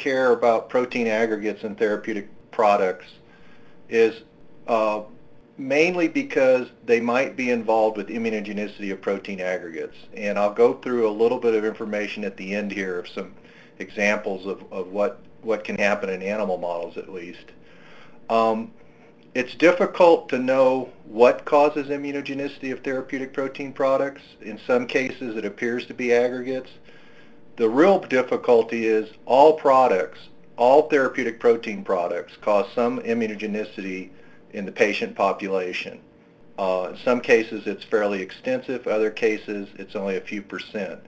care about protein aggregates in therapeutic products is mainly because they might be involved with immunogenicity of protein aggregates. And I'll go through a little bit of information at the end here of some examples of what can happen in animal models at least. It's difficult to know what causes immunogenicity of therapeutic protein products. In some cases it appears to be aggregates. The real difficulty is all therapeutic protein products cause some immunogenicity in the patient population. In some cases it's fairly extensive, other cases it's only a few %.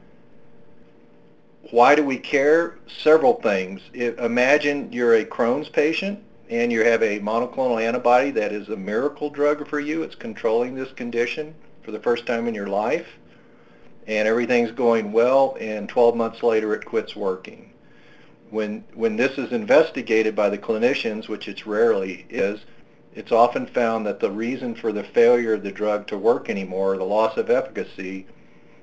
Why do we care? Several things. Imagine you're a Crohn's patient and you have a monoclonal antibody that is a miracle drug for you. It's controlling this condition for the first time in your life, and everything's going well, and 12 months later it quits working. When this is investigated by the clinicians, which it rarely is, it's often found that the reason for the failure of the drug to work anymore, the loss of efficacy,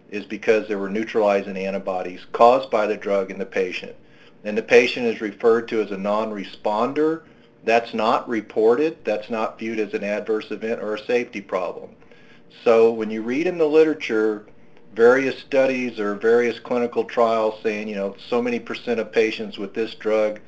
is because there were neutralizing antibodies caused by the drug in the patient. And the patient is referred to as a non-responder. That's not reported. That's not viewed as an adverse event or a safety problem. So when you read in the literature various studies or various clinical trials saying, you know, so many % of patients with this drug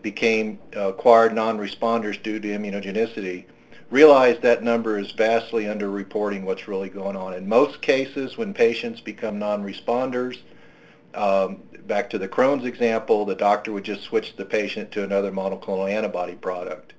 became acquired non-responders due to immunogenicity, realize that number is vastly underreporting what's really going on. In most cases, when patients become non-responders, back to the Crohn's example, the doctor would just switch the patient to another monoclonal antibody product.